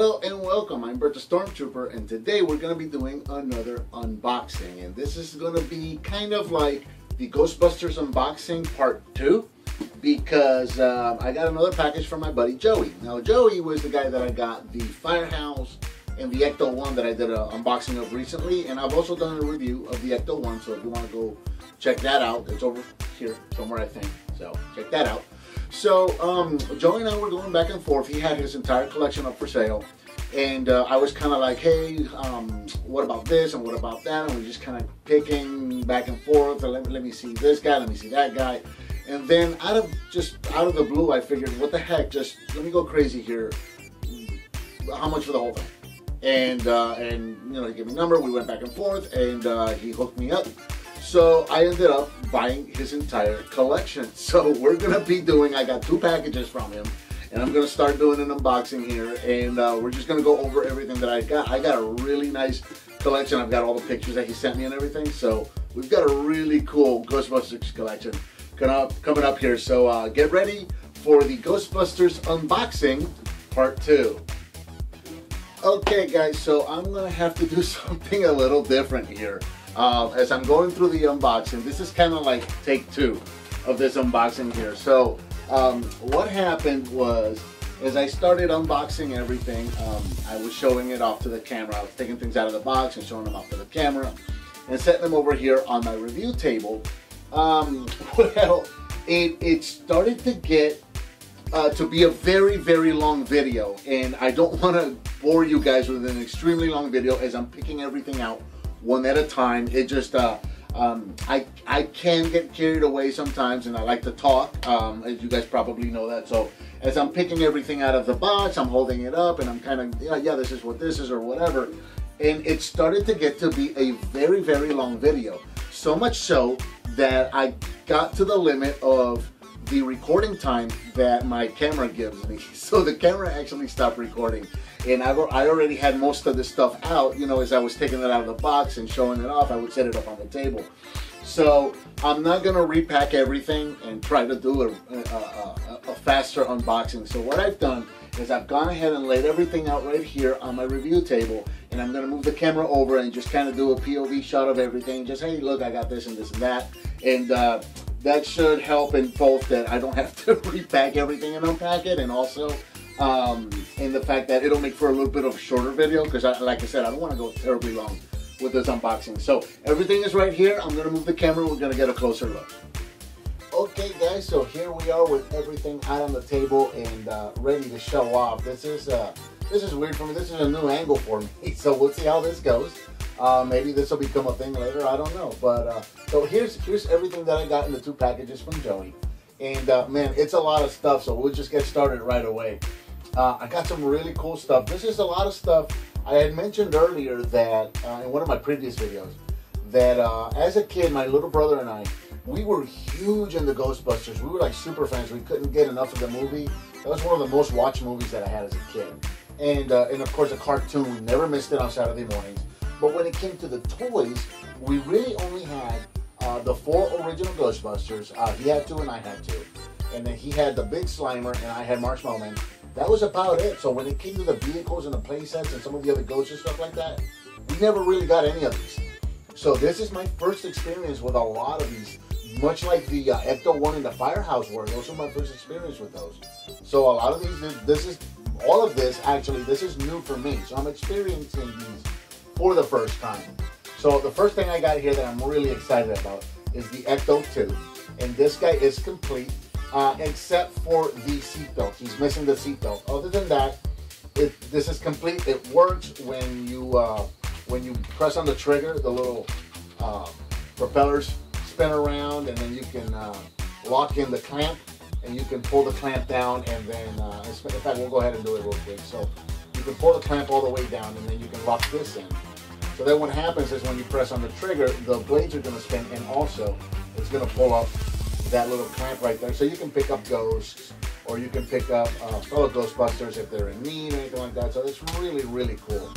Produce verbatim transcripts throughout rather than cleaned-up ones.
Hello and welcome, I'm Bertha Stormtrooper, and today we're going to be doing another unboxing, and this is going to be kind of like the Ghostbusters unboxing part two, because uh, I got another package from my buddy Joey. Now Joey was the guy that I got the Firehouse and the Ecto one that I did an unboxing of recently, and I've also done a review of the Ecto one, so if you want to go check that out, it's over here somewhere I think, so check that out. So um, Joey and I were going back and forth. He had his entire collection up for sale, and uh, I was kind of like, hey, um, what about this and what about that? And we were just kind of picking back and forth. Let me, let me see this guy, let me see that guy. And then out of just out of the blue, I figured, what the heck, just let me go crazy here. How much for the whole thing? And, uh, and you know, he gave me a number, we went back and forth, and uh, he hooked me up. So I ended up buying his entire collection. So we're going to be doing, I got two packages from him, and I'm going to start doing an unboxing here, and uh, we're just going to go over everything that I got. I got a really nice collection. I've got all the pictures that he sent me and everything. So we've got a really cool Ghostbusters collection coming up here. So uh, get ready for the Ghostbusters unboxing part two. Okay guys, so I'm going to have to do something a little different here. Uh, as I'm going through the unboxing, this is kind of like take two of this unboxing here. So um, what happened was, as I started unboxing everything, um, I was showing it off to the camera. I was taking things out of the box and showing them off to the camera and setting them over here on my review table. Um, well, it, it started to get uh, to be a very, very long video, and I don't want to bore you guys with an extremely long video as I'm picking everything out one at a time. It just, uh, um, I, I can get carried away sometimes, and I like to talk, um, as you guys probably know that. So as I'm picking everything out of the box, I'm holding it up, and I'm kind of, yeah, yeah, this is what this is or whatever. And it started to get to be a very, very long video. So much so that I got to the limit of the recording time that my camera gives me. So the camera actually stopped recording, and I've, I already had most of this stuff out, you know, as I was taking it out of the box and showing it off. I would set it up on the table. So I'm not gonna repack everything and try to do a, a, a, a faster unboxing. So what I've done is I've gone ahead and laid everything out right here on my review table, and I'm gonna move the camera over and just kind of do a P O V shot of everything. Just, hey, look, I got this and this and that. And uh, that should help in both that I don't have to repack everything and unpack it, and also um, in the fact that it'll make for a little bit of a shorter video, because I, like I said, I don't want to go terribly long with this unboxing. So everything is right here. I'm going to move the camera. We're going to get a closer look. Okay guys, so here we are with everything out on the table and uh, ready to show off. This is, uh, this is weird for me. This is a new angle for me, so we'll see how this goes. Uh, maybe this will become a thing later, I don't know. But uh, so here's here's everything that I got in the two packages from Joey. And uh, man, it's a lot of stuff, so we'll just get started right away. Uh, I got some really cool stuff. This is a lot of stuff. I had mentioned earlier that, uh, in one of my previous videos, that uh, as a kid, my little brother and I, we were huge into Ghostbusters. We were like super fans. We couldn't get enough of the movie. That was one of the most watched movies that I had as a kid. And, uh, and of course, a cartoon. We never missed it on Saturday mornings. But when it came to the toys, we really only had uh, the four original Ghostbusters. Uh, he had two and I had two. And then he had the Big Slimer and I had Marshmallow Man. That was about it. So when it came to the vehicles and the play sets and some of the other ghosts and stuff like that, we never really got any of these. So this is my first experience with a lot of these. Much like the uh, Ecto one and the Firehouse were, those were my first experience with those. So a lot of these, this, this is, all of this actually, this is new for me. So I'm experiencing these for the first time. So the first thing I got here that I'm really excited about is the Ecto two, and this guy is complete uh, except for the seatbelt. He's missing the seatbelt. Other than that, it, this is complete. It works when you uh, when you press on the trigger. The little uh, propellers spin around, and then you can uh, lock in the clamp, and you can pull the clamp down, and then uh, in fact we'll go ahead and do it real quick. So you can pull the clamp all the way down, and then you can lock this in. So then what happens is when you press on the trigger, the blades are going to spin, and also it's going to pull up that little clamp right there. So you can pick up ghosts, or you can pick up uh, fellow Ghostbusters if they're in need or anything like that. So that's really, really cool.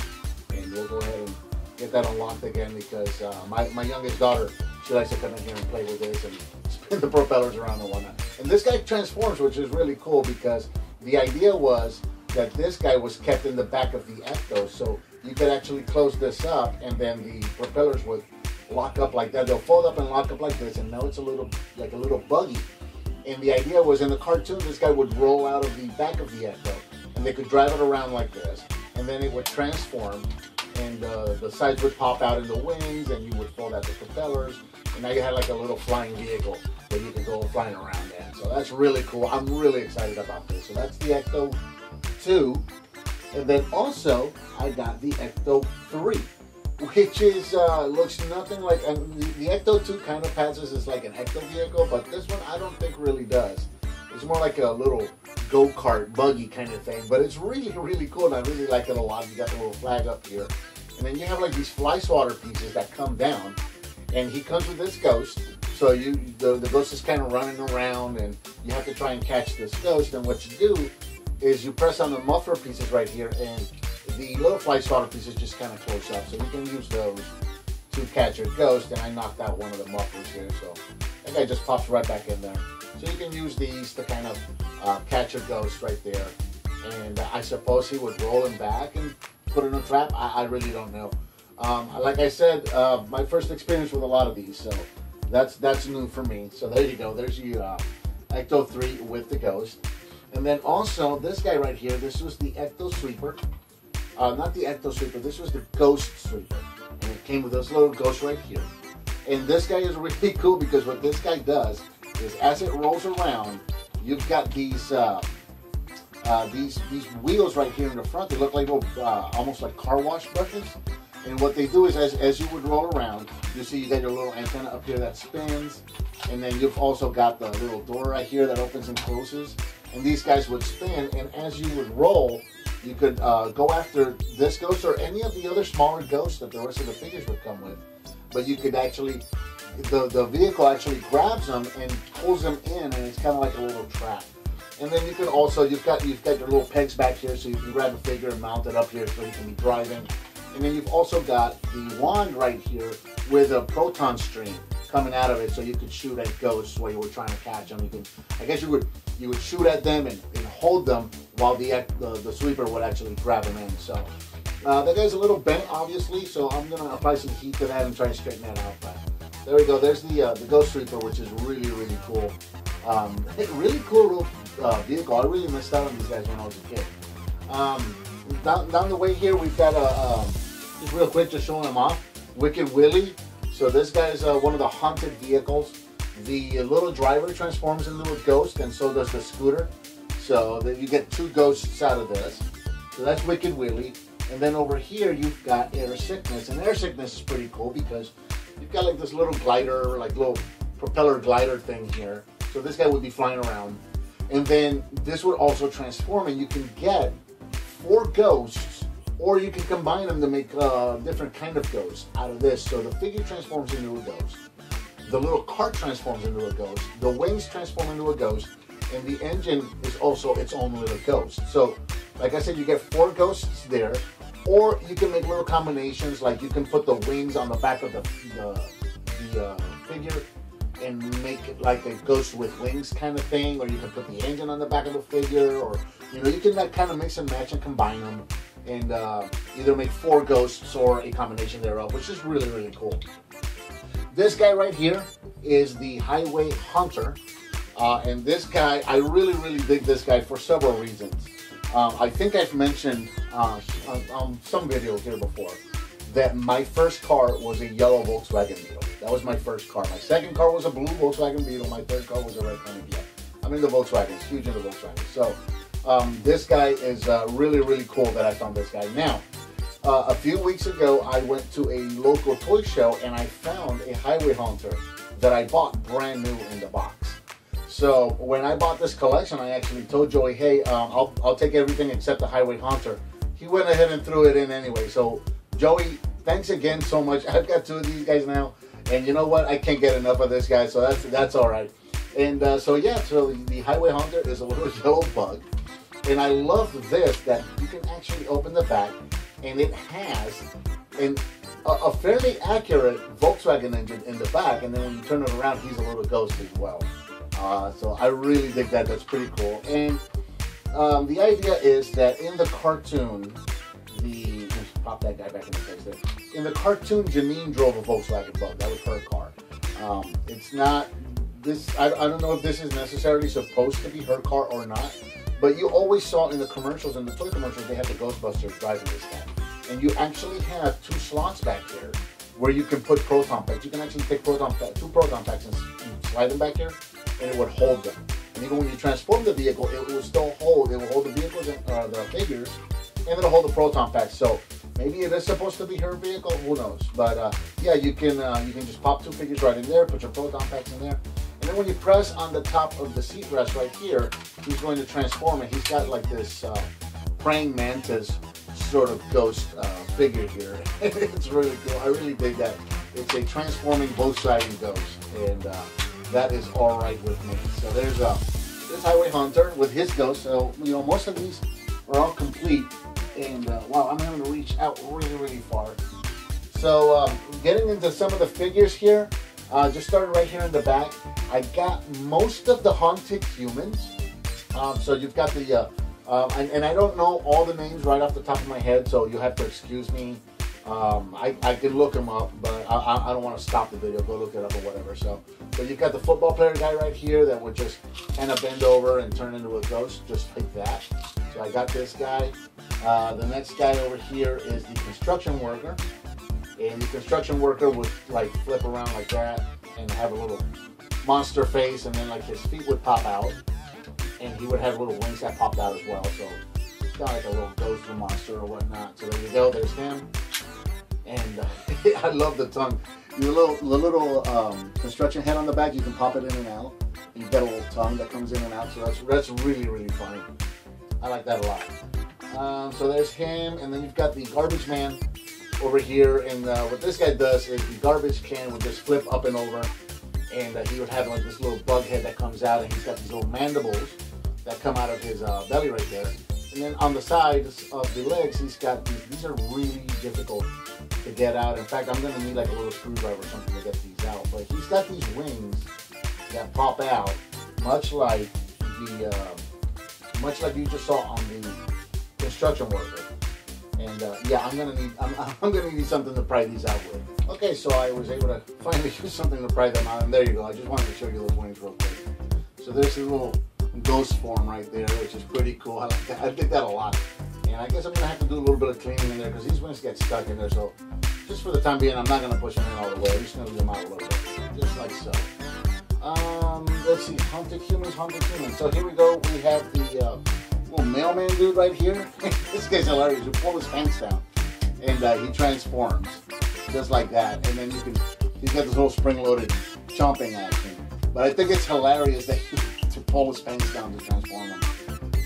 And we'll go ahead and get that unlocked again, because uh, my, my youngest daughter, she likes to come in here and play with this and spin the propellers around and whatnot. And this guy transforms, which is really cool, because the idea was that this guy was kept in the back of the Ecto, so you could actually close this up and then the propellers would lock up like that. They'll fold up and lock up like this, and now it's a little like a little buggy. And the idea was, in the cartoon, this guy would roll out of the back of the Ecto, and they could drive it around like this, and then it would transform, and uh, the sides would pop out in the wings, and you would fold out the propellers, and now you had like a little flying vehicle that you could go flying around in. So that's really cool. I'm really excited about this. So that's the Ecto two, and then also I got the Ecto three, which is uh, looks nothing like, I mean, the Ecto two kind of passes as like an Ecto vehicle, but this one I don't think really does. It's more like a little go-kart buggy kind of thing, but it's really, really cool, and I really like it a lot. You got the little flag up here, and then you have like these fly swatter pieces that come down, and he comes with this ghost, so you the, the ghost is kind of running around, and you have to try and catch this ghost, and what you do is you press on the muffler pieces right here, and the little fly swatter pieces just kind of close up, so you can use those to catch your ghost, and I knocked out one of the mufflers here, so that guy just pops right back in there. So you can use these to kind of uh, catch a ghost right there. And I suppose he would roll him back and put in a trap. I, I really don't know. Um, like I said, uh, my first experience with a lot of these. So that's that's new for me. So there you go. There's the uh, Ecto three with the ghost. And then also this guy right here. This was the Ecto Sweeper. Uh, not the Ecto Sweeper. This was the Ghost Sweeper. And it came with this little ghost right here. And this guy is really cool because what this guy does is as it rolls around, you've got these uh, uh, these these wheels right here in the front. They look like little, uh, almost like car wash brushes. And what they do is, as as you would roll around, you see you got your little antenna up here that spins, and then you've also got the little door right here that opens and closes. And these guys would spin, and as you would roll, you could uh, go after this ghost or any of the other smaller ghosts that the rest of the figures would come with. But you could actually, the, the vehicle actually grabs them and pulls them in, and it's kind of like a little trap. And then you can also, you've got, you've got your little pegs back here, so you can grab a figure and mount it up here so you can be driving. And then you've also got the wand right here with a proton stream coming out of it, so you could shoot at ghosts while you were trying to catch them. You can, I guess you would, you would shoot at them and, and hold them while the, the, the sweeper would actually grab them in. So Uh, that guy's a little bent, obviously, so I'm going to apply some heat to that and try to straighten that out. But there we go. There's the uh, the Ghost Sweeper, which is really, really cool. Um, really cool little uh, vehicle. I really missed out on these guys when I was a kid. Um, down, down the way here, we've got, a, uh, just real quick, just showing them off, Wicked Willy. So this guy is uh, one of the haunted vehicles. The little driver transforms into a ghost, and so does the scooter. So that you get two ghosts out of this. So that's Wicked Willy. And then over here, you've got Air Sickness. And Air Sickness is pretty cool because you've got like this little glider, like little propeller glider thing here. So this guy would be flying around. And then this would also transform, and you can get four ghosts, or you can combine them to make a uh, different kind of ghosts out of this. So the figure transforms into a ghost. The little cart transforms into a ghost. The wings transform into a ghost. And the engine is also its own little ghost. So, like I said, you get four ghosts there, or you can make little combinations, like you can put the wings on the back of the, the, the uh, figure and make it like a ghost with wings kind of thing, or you can put the engine on the back of the figure, or, you know, you can like, kind of mix and match and combine them and uh, either make four ghosts or a combination thereof, which is really, really cool. This guy right here is the Highway Hunter, uh, and this guy, I really, really dig this guy for several reasons. Um, I think I've mentioned uh, on, on some videos here before that my first car was a yellow Volkswagen Beetle. That was my first car. My second car was a blue Volkswagen Beetle. My third car was a red Corvette. I'm into Volkswagens, huge into Volkswagens. So um, this guy is uh, really, really cool that I found this guy. Now, uh, a few weeks ago, I went to a local toy show and I found a Highway Hunter that I bought brand new in the box. So when I bought this collection, I actually told Joey, hey, um, I'll, I'll take everything except the Highway Hunter. He went ahead and threw it in anyway. So Joey, thanks again so much. I've got two of these guys now. And you know what? I can't get enough of this guy. So that's that's all right. And uh, so, yeah, so the Highway Hunter is a little yellow bug. And I love this, that you can actually open the back. And it has an, a, a fairly accurate Volkswagen engine in the back. And then when you turn it around, he's a little ghost as well. Uh, so I really dig that. That's pretty cool. And Um, the idea is that in the cartoon, the pop that guy back in the face there. In the cartoon, Janine drove a Volkswagen Bug. That was her car. Um, it's not this. I, I don't know if this is necessarily supposed to be her car or not. But you always saw in the commercials, in the toy commercials, they had the Ghostbusters driving this thing. And you actually have two slots back here where you can put proton packs. You can actually take proton pack, two proton packs and slide them back here, and it would hold them. And even when you transform the vehicle, it will still hold. It will hold the vehicles and uh, the figures, and it'll hold the proton packs. So maybe it is supposed to be her vehicle. Who knows? But uh, yeah, you can uh, you can just pop two figures right in there, put your proton packs in there, and then when you press on the top of the seat rest right here, he's going to transform, and he's got like this uh, praying mantis sort of ghost uh, figure here. It's really cool. I really dig that. It's a transforming both-sided ghost, and uh, that is all right with me. So there's uh, this Highway Hunter with his ghost. So you know, most of these are all complete, and uh, wow, I'm having to reach out really, really far. So um, getting into some of the figures here, uh, just starting right here in the back, I got most of the haunted humans. Um, so you've got the uh, Um, and, and I don't know all the names right off the top of my head, so you'll have to excuse me. Um, I, I can look them up, but I, I don't want to stop the video. Go look it up or whatever. So, but you've got the football player guy right here that would just kind of bend over and turn into a ghost, just like that. So I got this guy. Uh, the next guy over here is the construction worker. And the construction worker would like flip around like that and have a little monster face, and then like his feet would pop out. And he would have little wings that popped out as well, so it's got like a little ghost or monster or whatnot. So there you go, there's him. And uh, I love the tongue. The little, the little um, construction head on the back, you can pop it in and out. You've got a little tongue that comes in and out, so that's, that's really, really funny. I like that a lot. Um, so there's him, and then you've got the garbage man over here. And uh, what this guy does is the garbage can would just flip up and over, and uh, he would have like this little bug head that comes out, and he's got these little mandibles that come out of his uh, belly right there. And then on the sides of the legs, he's got these. These are really difficult to get out. In fact, I'm gonna need like a little screwdriver or something to get these out. But he's got these wings that pop out, much like the, uh, much like you just saw on the construction worker. And uh, yeah, I'm gonna need, I'm, I'm gonna need something to pry these out with. Okay, so I was able to finally use something to pry them out. And there you go. I just wanted to show you those wings real quick. So there's a little ghost form right there, which is pretty cool. I like that. I dig that a lot. And I guess I'm gonna have to do a little bit of cleaning in there because these wings get stuck in there. So just for the time being, I'm not gonna push them in all the way. I'm just gonna leave them out a little bit, just like so. Um, let's see, haunted humans, haunted humans. So here we go. We have the uh, little mailman dude right here. This guy's hilarious. You pull his pants down, and uh, he transforms just like that. And then you can, he's got this whole spring-loaded chomping action. But I think it's hilarious that he to pull his pants down to transform him.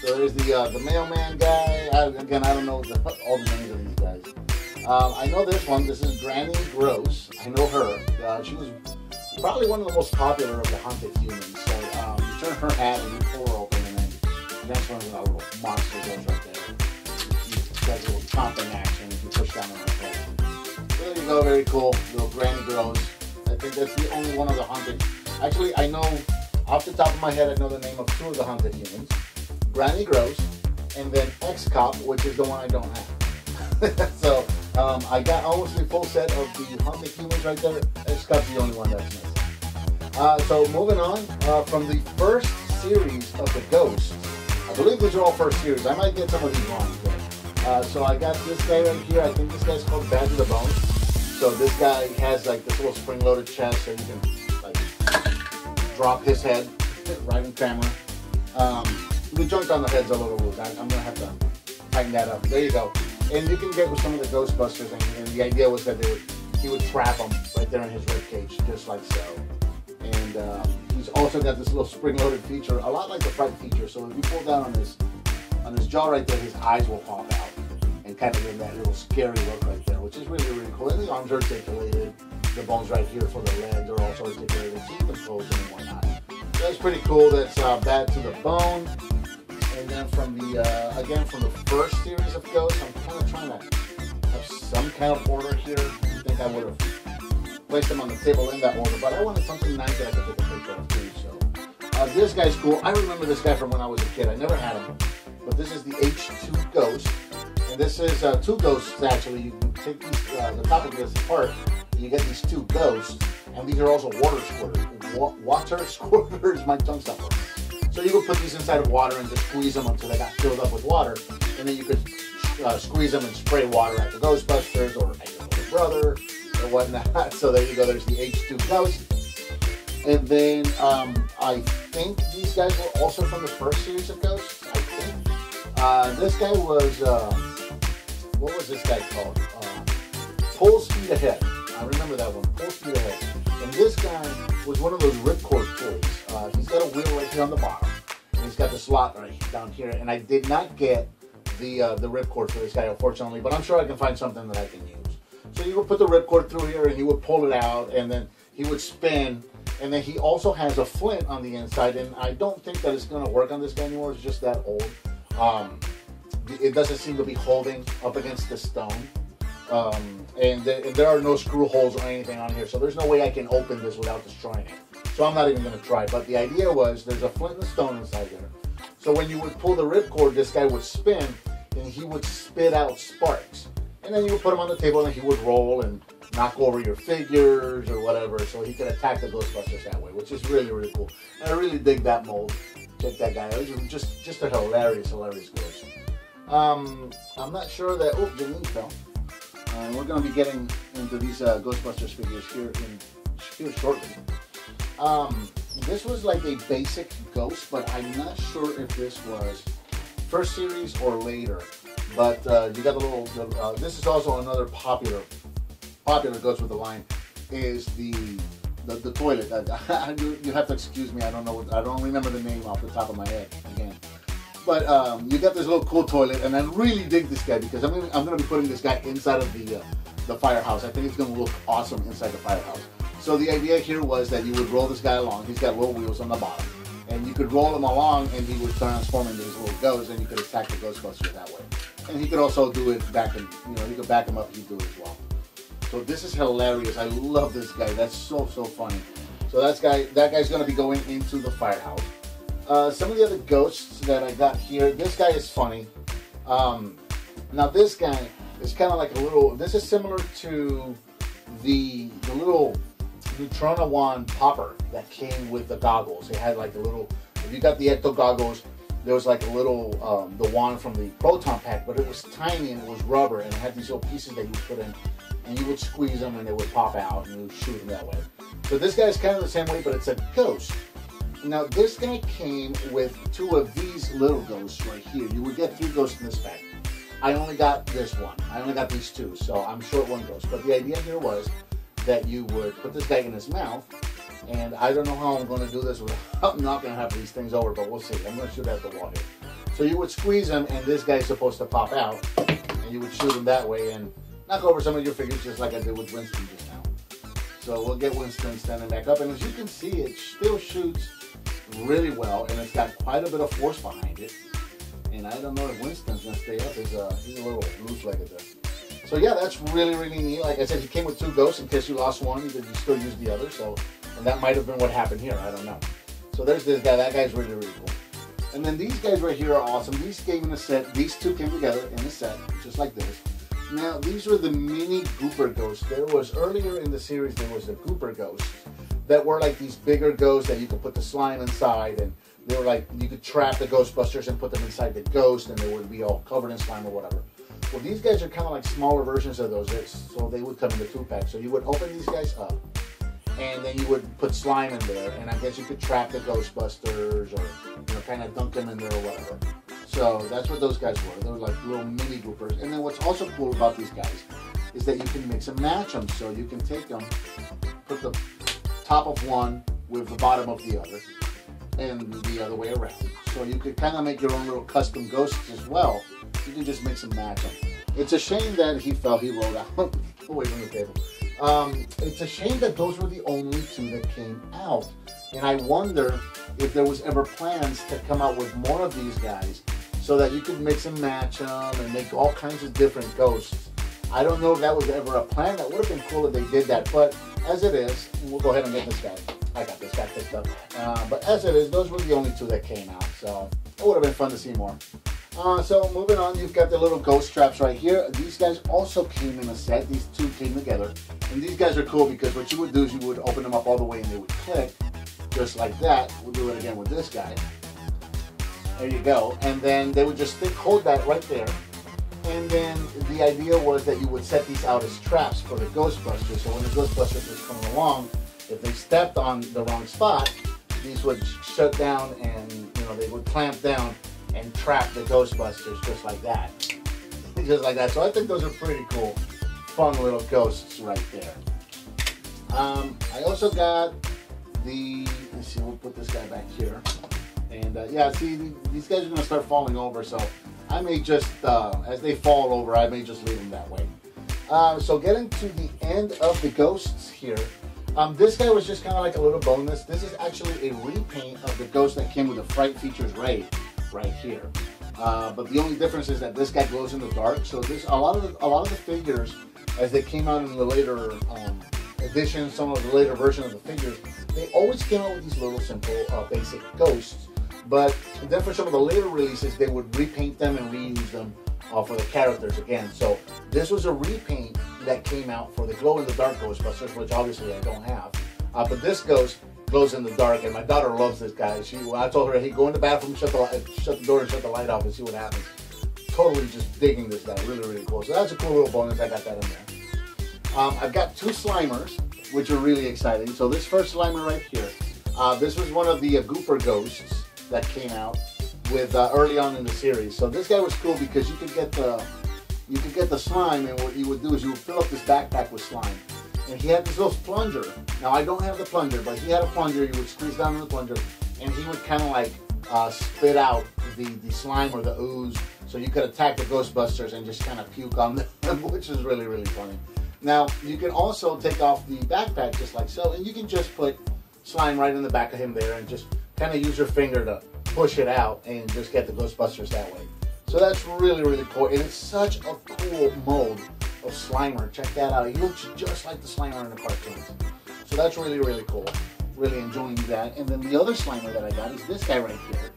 So there's the uh, the mailman guy. I, again, I don't know the, all the names of these guys. Um, I know this one. This is Granny Gross. I know her. Uh, she was probably one of the most popular of the haunted humans. So um, you turn her hat and you pull her open, and then the next one's a little monster goes right there. She does a little chomping action if you push down on her head. So there you go. Very cool. Little Granny Gross. I think that's the only one of the haunted. Actually, I know. Off the top of my head, I know the name of two of the haunted humans, Granny Gross, and then X-Cop, which is the one I don't have. So um, I got almost a full set of the haunted humans right there. X-Cop's the only one that's missing. Uh, so moving on, uh, from the first series of the Ghosts, I believe these are all first series. I might get some of these wrong. But, uh, so I got this guy right here. I think this guy's called Bad to the Bone. So this guy has like this little spring-loaded chest, so you can drop his head right in camera. Um, the joint on the head's a little loose. I, I'm gonna have to tighten that up. There you go. And you can get with some of the Ghostbusters, and, and the idea was that they would, he would trap them right there in his ribcage, just like so. And um, he's also got this little spring-loaded feature, a lot like the Fright feature. So if you pull down on his on his jaw right there, his eyes will pop out and kind of give that little scary look right there, which is really really cool. And the arms are articulated. The bones right here for the legs are also articulated, even frozen and whatnot. That's pretty cool. That's uh, Bad to the Bone. And then from the uh, again from the first series of Ghosts, I'm kind of trying to have some kind of order here. I think I would have placed them on the table in that order, but I wanted something nice that I could take a picture of too. So uh, this guy's cool. I remember this guy from when I was a kid. I never had him, but this is the H two Ghost, and this is uh, two ghosts actually. You can take these, uh, the top of this apart, and you get these two ghosts, and these are also water squirters. Wa water squirters, my tongue stuck. So you could put these inside of water and just squeeze them until they got filled up with water, and then you could uh, squeeze them and spray water at the Ghostbusters or at your little brother or whatnot. So there you go. There's the H two Ghost. And then um, I think these guys were also from the first series of Ghosts, I think. Uh, this guy was, uh, what was this guy called? Uh, Full Speed Ahead. I remember that one, Full Speed Ahead. And this guy was one of those ripcord toys. Uh, he's got a wheel right here on the bottom. And he's got the slot right down here. And I did not get the, uh, the ripcord for this guy, unfortunately. But I'm sure I can find something that I can use. So you would put the ripcord through here and you would pull it out. And then he would spin. And then he also has a flint on the inside, and I don't think that it's going to work on this guy anymore. It's just that old. Um, it doesn't seem to be holding up against the stone. Um, and, th and there are no screw holes or anything on here, so there's no way I can open this without destroying it. So I'm not even going to try. But the idea was there's a flint and a stone inside there. So when you would pull the ripcord, this guy would spin, and he would spit out sparks. And then you would put him on the table, and he would roll and knock over your figures or whatever, so he could attack the Ghostbusters that way, which is really, really cool. And I really dig that mold. Check that guy out. It was just, just a hilarious, hilarious ghost. Um, I'm not sure that... Oh, Janine fell. Uh, we're going to be getting into these uh, Ghostbusters figures here, in, here shortly. Um, this was like a basic ghost, but I'm not sure if this was first series or later. But uh, you got the little... The, uh, this is also another popular... popular goes with the line is the the, the toilet. I, I, you, you have to excuse me. I don't know. What, I don't remember the name off the top of my head again. But um, you got this little cool toilet, and I really dig this guy because I'm gonna, I'm gonna be putting this guy inside of the uh, the firehouse. I think it's gonna look awesome inside the firehouse. So the idea here was that you would roll this guy along. He's got little wheels on the bottom, and you could roll him along, and he would transform into this little ghost, and you could attack the Ghostbusters that way. And he could also do it back, and you know, you could back him up. He'd do it as well. So this is hilarious. I love this guy. That's so, so funny. So that's guy, that guy's going to be going into the firehouse. Uh, some of the other ghosts that I got here, this guy is funny. Um, now this guy is kind of like a little, this is similar to the, the little Neutrona wand popper that came with the goggles. It had like a little, if you got the Ecto goggles, there was like a little, um, the wand from the Proton Pack, but it was tiny and it was rubber and it had these little pieces that you put in. And you would squeeze them and they would pop out and you would shoot them that way. So this guy's kind of the same way, but it's a ghost. Now this guy came with two of these little ghosts right here. You would get three ghosts in this pack. I only got this one. I only got these two, so I'm short one ghost. But the idea here was that you would put this guy in his mouth, and I don't know how I'm going to do this without knocking half of these things over, but we'll see. I'm going to shoot at the wall here. So you would squeeze him and this guy's supposed to pop out, and you would shoot him that way and knock over some of your figures just like I did with Winston just now. So we'll get Winston standing back up, and as you can see, it still shoots really well, and it's got quite a bit of force behind it. And I don't know if Winston's gonna stay up. He's a, he's a little loose-legged there. So yeah, that's really, really neat. Like I said, he came with two ghosts. In case you lost one, you still use the other. So, and that might have been what happened here. I don't know. So there's this guy. That guy's really, really cool. And then these guys right here are awesome. These came in a set. These two came together in a set, just like this. Now, these were the mini Gooper ghosts. There was, earlier in the series, there was the Gooper ghosts that were like these bigger ghosts that you could put the slime inside, and they were like, you could trap the Ghostbusters and put them inside the ghost, and they would be all covered in slime or whatever. Well, these guys are kind of like smaller versions of those, so they would come in the two-pack. So you would open these guys up, and then you would put slime in there, and I guess you could trap the Ghostbusters, or you know, kind of dunk them in there or whatever. So that's what those guys were. They were like little mini groupers. And then what's also cool about these guys is that you can mix and match them. So you can take them, put the top of one with the bottom of the other, and the other way around. So you could kind of make your own little custom ghosts as well. You can just mix and match them. It's a shame that he fell, he rolled out away from the table. Um, it's a shame that those were the only two that came out. And I wonder if there was ever plans to come out with more of these guys, so that you could mix and match them and make all kinds of different ghosts. I don't know if that was ever a plan. That would have been cool if they did that, but as it is, we'll go ahead and get this guy. I got this guy picked up. Uh, but as it is, those were the only two that came out, so it would have been fun to see more. Uh, so moving on, you've got the little ghost straps right here. These guys also came in a set. These two came together. And these guys are cool because what you would do is you would open them up all the way and they would click, just like that. We'll do it again with this guy. There you go. And then they would just stick, hold that right there. And then the idea was that you would set these out as traps for the Ghostbuster. So when the Ghostbuster was coming along, if they stepped on the wrong spot, these would shut down and, you know, they would clamp down and trap the Ghostbusters just like that. Just like that. So I think those are pretty cool, fun little ghosts right there. Um, I also got the, let's see, we'll put this guy back here. And uh, yeah, see, these guys are gonna start falling over, so I may just, uh, as they fall over, I may just leave them that way. Uh, so getting to the end of the ghosts here, um, this guy was just kind of like a little bonus. This is actually a repaint of the ghost that came with the Fright Features Raid right here. Uh, but the only difference is that this guy glows in the dark. So this, a lot of the, a lot of the figures, as they came out in the later um, editions, some of the later version of the figures, they always came out with these little simple uh, basic ghosts. But then for some of the later releases, they would repaint them and reuse them uh, for the characters again. So this was a repaint that came out for the glow-in-the-dark Ghostbusters, which obviously I don't have. Uh, but this ghost glows in the dark, and my daughter loves this guy. She, I told her, hey, go in the bathroom, shut the, shut the door, and shut the light off and see what happens. Totally just digging this guy. Really, really cool. So that's a cool little bonus. I got that in there. Um, I've got two Slimers, which are really exciting. So this first Slimer right here, uh, this was one of the uh, Gooper ghosts that came out with uh, early on in the series. So this guy was cool because you could get the you could get the slime, and what you would do is you would fill up this backpack with slime. And he had this little plunger. Now I don't have the plunger, but he had a plunger. You would squeeze down on the plunger, and he would kind of like uh, spit out the the slime or the ooze. So you could attack the Ghostbusters and just kind of puke on them, which is really really funny. Now you can also take off the backpack just like so, and you can just put slime right in the back of him there, and just kind of use your finger to push it out and just get the Ghostbusters that way. So that's really, really cool. And it's such a cool mold of Slimer. Check that out. He looks just like the Slimer in the cartoons. So that's really, really cool. Really enjoying that. And then the other Slimer that I got is this guy right here.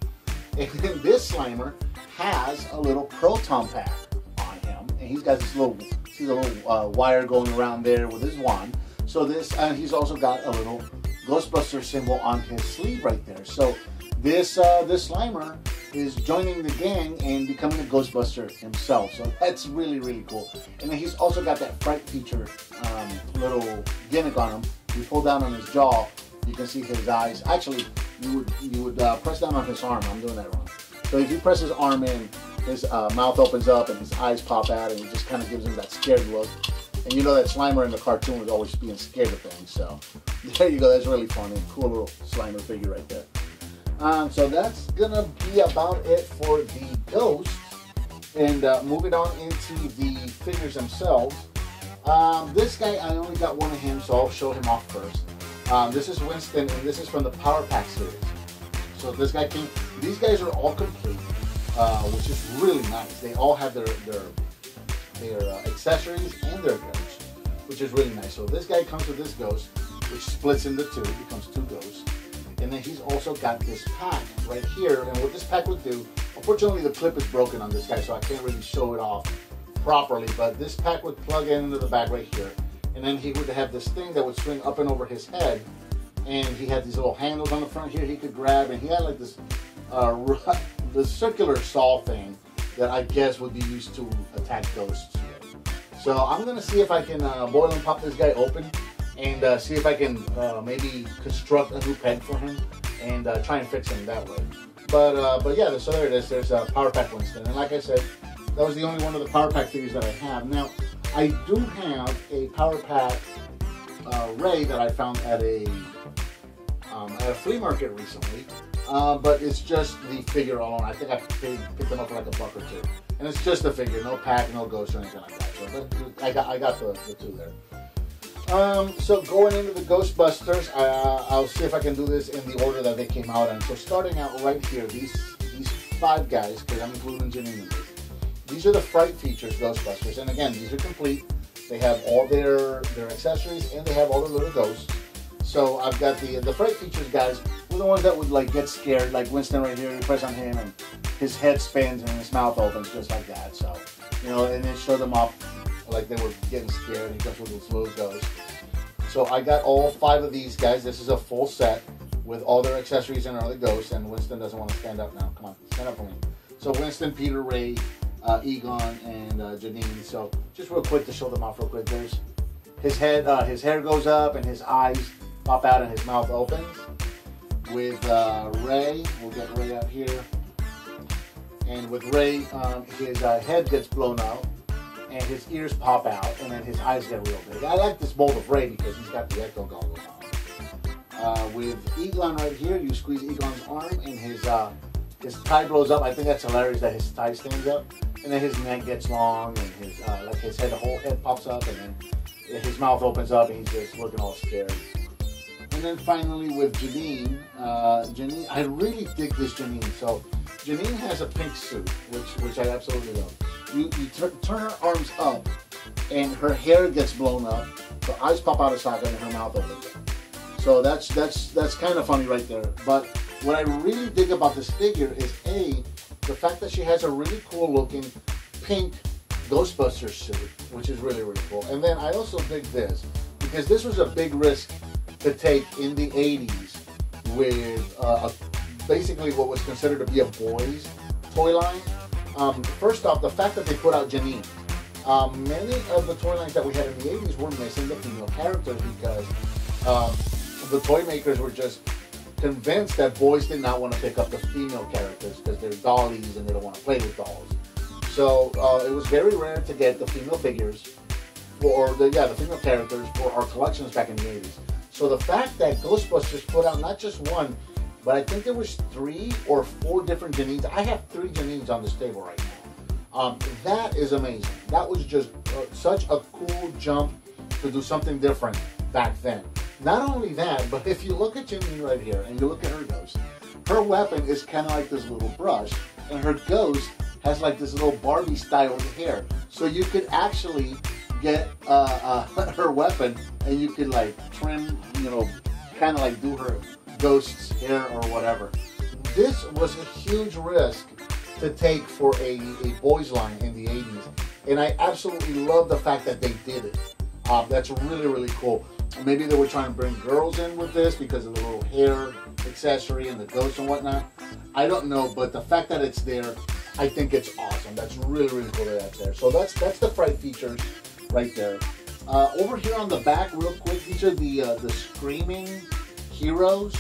And then this Slimer has a little proton pack on him. And he's got this little, see the little uh, wire going around there with his wand. So this, and he's also got a little Ghostbuster symbol on his sleeve right there. So this uh, this Slimer is joining the gang and becoming a Ghostbuster himself. So that's really really cool. And then he's also got that fright feature um, little gimmick on him. You pull down on his jaw, you can see his eyes. Actually, you would you would uh, press down on his arm. I'm doing that wrong. So if you press his arm in, his uh, mouth opens up and his eyes pop out, and it just kind of gives him that scared look. And you know that Slimer in the cartoon was always being scared of things, so there you go. That's really funny. Cool little Slimer figure right there. Um, so that's gonna be about it for the ghosts. And uh, moving on into the figures themselves. Um, this guy, I only got one of him, so I'll show him off first. Um, this is Winston, and this is from the Power Pack series. So this guy came. These guys are all complete, uh, which is really nice. They all have their their. their uh, accessories and their ghosts, which is really nice. So this guy comes with this ghost, which splits into two, becomes two ghosts. And then he's also got this pack right here, and what this pack would do, unfortunately the clip is broken on this guy, so I can't really show it off properly, but this pack would plug into the back right here, and then he would have this thing that would swing up and over his head, and he had these little handles on the front here he could grab, and he had like this, uh, this circular saw thing that I guess would be used to attack ghosts. So I'm gonna see if I can uh, boil and pop this guy open, and uh, see if I can uh, maybe construct a new peg for him, and uh, try and fix him that way. But uh, but yeah, so there it is. There's uh, Power Pack Winston, and like I said, that was the only one of the Power Pack figures that I have. Now I do have a Power Pack uh, Ray that I found at a um, at a flea market recently. Uh, but it's just the figure alone. I think I paid, picked them up for like a buck or two. And it's just a figure, no pack, no ghost or anything like that. So, but I got, I got the, the two there. Um, so going into the Ghostbusters, uh, I'll see if I can do this in the order that they came out in. So starting out right here, these these five guys, because I'm including Jimmy in this. These are the Fright Features Ghostbusters. And again, these are complete. They have all their, their accessories, and they have all their little ghosts. So I've got the, the Fright Features guys. The ones that would like get scared, like Winston right here, you press on him and his head spins and his mouth opens just like that. So, you know, and then show them up like they were getting scared, and that's where this move goes. So I got all five of these guys. This is a full set with all their accessories and other ghosts. And Winston doesn't want to stand up now. Come on, stand up for me. So Winston, Peter, Ray, uh, Egon, and uh, Janine. So just real quick to show them off real quick. There's his head, uh, his hair goes up and his eyes pop out and his mouth opens. With uh, Ray, we'll get Ray out here. And with Ray, um, his uh, head gets blown out, and his ears pop out, and then his eyes get real big. I like this mold of Ray because he's got the echo goggles on. Uh, with Egon right here, you squeeze Egon's arm, and his uh, his tie blows up. I think that's hilarious that his tie stands up, and then his neck gets long, and his uh, like his head, the whole head pops up, and then his mouth opens up, and he's just looking all scary. And then finally with Janine, uh, Janine, I really dig this Janine. So Janine has a pink suit, which which I absolutely love. You, you turn her arms up, and her hair gets blown up, her eyes pop out of socket, and her mouth opens up. So that's that's that's kind of funny right there. But what I really dig about this figure is a the fact that she has a really cool looking pink Ghostbuster suit, which is really really cool. And then I also dig this because this was a big risk to take in the eighties with uh, a, basically what was considered to be a boys' toy line. Um, first off, the fact that they put out Janine. Um, many of the toy lines that we had in the eighties were missing the female character because um, the toy makers were just convinced that boys did not want to pick up the female characters because they're dollies and they don't want to play with dolls. So uh, it was very rare to get the female figures, or the, yeah, the female characters for our collections back in the eighties. So the fact that Ghostbusters put out not just one, but I think there was three or four different Janines. I have three Janines on this table right now. Um, that is amazing. That was just uh, such a cool jump to do something different back then. Not only that, but if you look at Janine right here and you look at her ghost, her weapon is kind of like this little brush, and her ghost has like this little Barbie-styled hair. So you could actually get uh, uh, her weapon, and you could like trim, you know, kind of like do her ghost's hair or whatever. This was a huge risk to take for a, a boys line in the eighties, and I absolutely love the fact that they did it. Uh, that's really, really cool. Maybe they were trying to bring girls in with this because of the little hair accessory and the ghosts and whatnot. I don't know, but the fact that it's there, I think it's awesome. That's really, really cool that that's there. So that's, that's the fright features right there. Uh, over here on the back, real quick, these are the uh, the screaming heroes.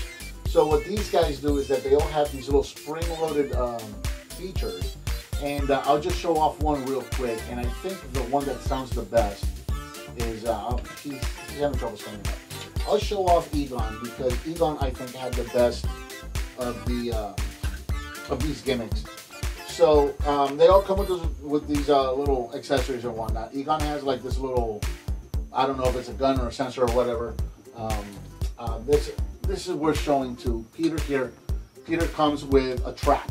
So what these guys do is that they all have these little spring-loaded um, features, and uh, I'll just show off one real quick. And I think the one that sounds the best is uh, he's, he's having trouble standing up. I'll show off Egon because Egon I think had the best of the uh, of these gimmicks. So um, they all come with, this, with these uh, little accessories and whatnot. Egon has like this little, I don't know if it's a gun or a sensor or whatever. Um, uh, this this is worth showing to Peter here. Peter comes with a trap.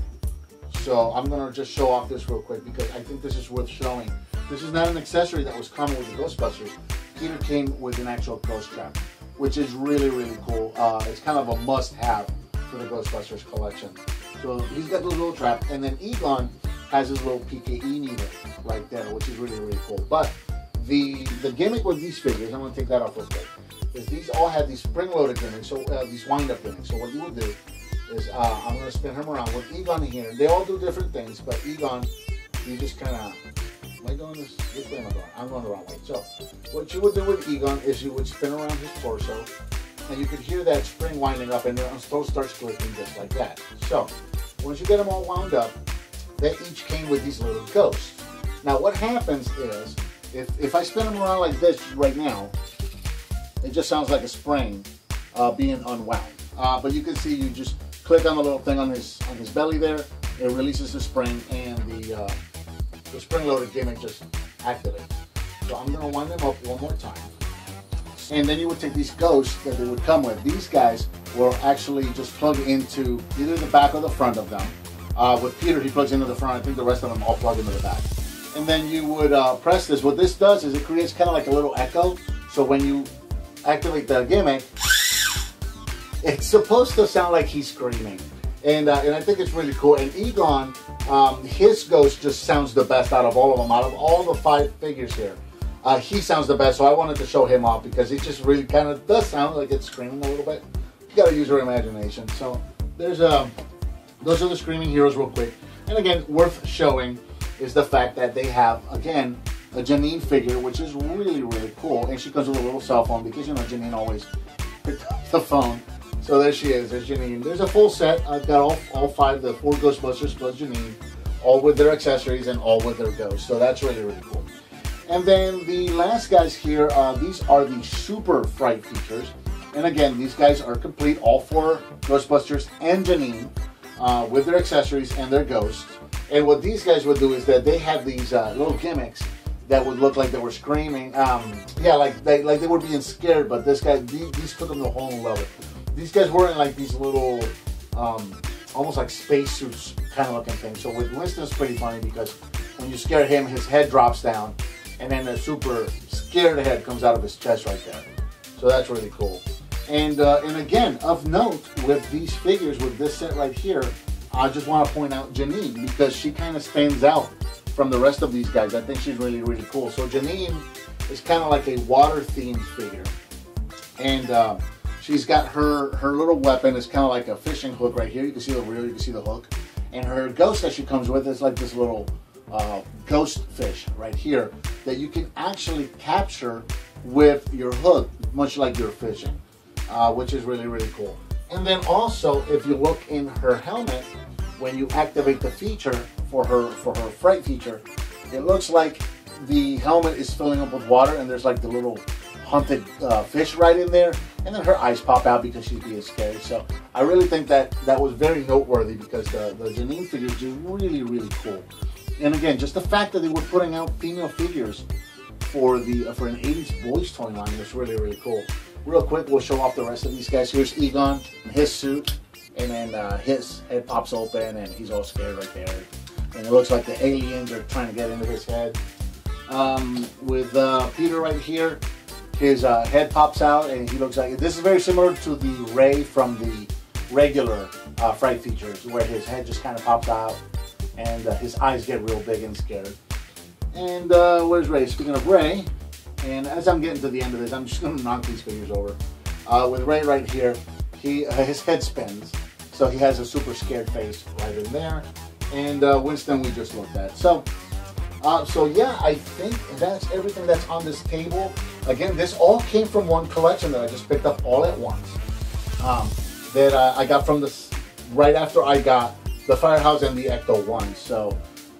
So I'm gonna just show off this real quick because I think this is worth showing. This is not an accessory that was common with the Ghostbusters. Peter came with an actual ghost trap, which is really, really cool. Uh, it's kind of a must-have for the Ghostbusters collection. So he's got the little trap, and then Egon has his little P K E needle right there, which is really, really cool. But the the gimmick with these figures, I'm going to take that off real quick, is these all have these spring-loaded gimmicks, so uh, these wind-up gimmicks. So what you would do is, uh, I'm going to spin him around with Egon here. They all do different things, but Egon, you just kind of, am I going this, which way am I going? I'm going the wrong way. So what you would do with Egon is you would spin around his torso, and you could hear that spring winding up, and the stone starts clicking just like that. So once you get them all wound up, they each came with these little ghosts. Now what happens is, if, if I spin them around like this right now, it just sounds like a spring uh, being unwound. Uh, but you can see you just click on the little thing on his on his belly there, it releases the spring, and the, uh, the spring-loaded gimmick just activates. So I'm going to wind them up one more time. And then you would take these ghosts that they would come with. These guys will actually just plug into either the back or the front of them. Uh, with Peter, he plugs into the front. I think the rest of them all plug into the back. And then you would uh, press this. What this does is it creates kind of like a little echo. So when you activate the gimmick, it's supposed to sound like he's screaming. And, uh, and I think it's really cool. And Egon, um, his ghost just sounds the best out of all of them. Out of all the five figures here, uh, he sounds the best. So I wanted to show him off because it just really kind of does sound like it's screaming a little bit. You got to use your imagination. So there's um, those are the Screaming Heroes real quick. And again, worth showing is the fact that they have, again, a Janine figure, which is really, really cool. And she comes with a little cell phone because, you know, Janine always picks up the phone. So there she is, there's Janine. There's a full set. I've got all, all five, the four Ghostbusters plus Janine, all with their accessories and all with their ghosts. So that's really, really cool. And then the last guys here, uh, these are the Super Fright features. And again, these guys are complete, all four Ghostbusters and Janine, uh, with their accessories and their ghosts. And what these guys would do is that they have these uh, little gimmicks that would look like they were screaming. Um, yeah, like they, like they were being scared, but this guy, these, these took them to the whole level. These guys were in like these little, um, almost like spacesuits kind of looking things. So with Winston, it's pretty funny because when you scare him, his head drops down, and then the super scared head comes out of his chest right there. So that's really cool. And uh, and again, of note with these figures, with this set right here, I just want to point out Janine because she kind of stands out from the rest of these guys. I think she's really, really cool. So Janine is kind of like a water-themed figure, and. Uh, She's got her, her little weapon is kind of like a fishing hook right here. You can see the reel, you can see the hook. And her ghost that she comes with is like this little uh, ghost fish right here that you can actually capture with your hook, much like you're fishing, uh, which is really, really cool. And then also, if you look in her helmet, when you activate the feature for her, for her fright feature, it looks like the helmet is filling up with water and there's like the little hunted uh, fish right in there. And then her eyes pop out because she's being scared. So I really think that that was very noteworthy because the, the Janine figure is just really, really cool. And again, just the fact that they were putting out female figures for the uh, for an eighties boys toy line was really, really cool. Real quick, we'll show off the rest of these guys. Here's Egon in his suit. And then uh, his head pops open and he's all scared right there. And it looks like the aliens are trying to get into his head. Um, with uh, Peter right here. His uh, head pops out and he looks like, this is very similar to the Ray from the regular uh, Fright features where his head just kind of pops out and uh, his eyes get real big and scared. And uh, where's Ray? Speaking of Ray, and as I'm getting to the end of this, I'm just going to knock these figures over. Uh, with Ray right here, he uh, his head spins. So he has a super scared face right in there. And uh, Winston we just looked at. So, uh, so yeah, I think that's everything that's on this table. Again, this all came from one collection that I just picked up all at once. Um, that uh, I got from this right after I got the Firehouse and the Ecto one. So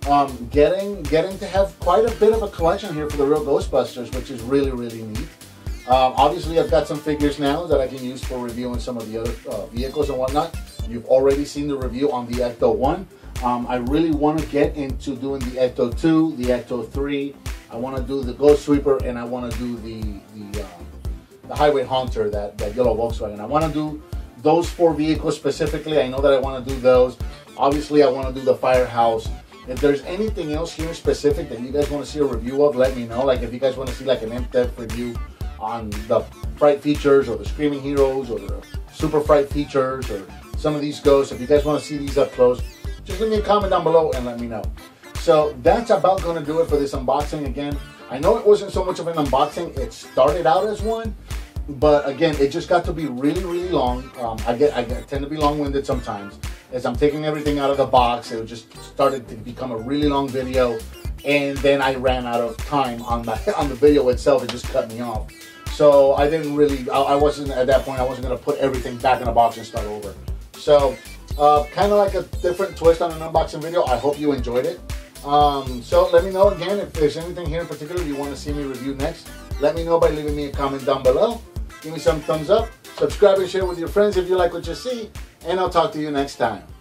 um, getting getting to have quite a bit of a collection here for the real Ghostbusters, which is really, really neat. Um, obviously, I've got some figures now that I can use for reviewing some of the other uh, vehicles and whatnot. You've already seen the review on the Ecto one. Um, I really want to get into doing the Ecto two, the Ecto three. I want to do the Ghost Sweeper and I want to do the the, uh, the Highway Haunter, that, that yellow Volkswagen. I want to do those four vehicles specifically. I know that I want to do those. Obviously, I want to do the Firehouse. If there's anything else here specific that you guys want to see a review of, let me know. Like if you guys want to see like an in-depth review on the Fright features or the Screaming Heroes or the Super Fright features or some of these ghosts, if you guys want to see these up close, just leave me a comment down below and let me know. So that's about going to do it for this unboxing. Again, I know it wasn't so much of an unboxing. It started out as one, but again, it just got to be really, really long. Um, I get, I get, I tend to be long-winded sometimes. As I'm taking everything out of the box, it just started to become a really long video, and then I ran out of time on the on the video itself. It just cut me off. So I didn't really, I, I wasn't at that point. I wasn't going to put everything back in the box and start over. So uh, kind of like a different twist on an unboxing video. I hope you enjoyed it. Um, so let me know again if there's anything here in particular you want to see me review next. Let me know by leaving me a comment down below. Give me some thumbs up, subscribe and share with your friends if you like what you see, and I'll talk to you next time.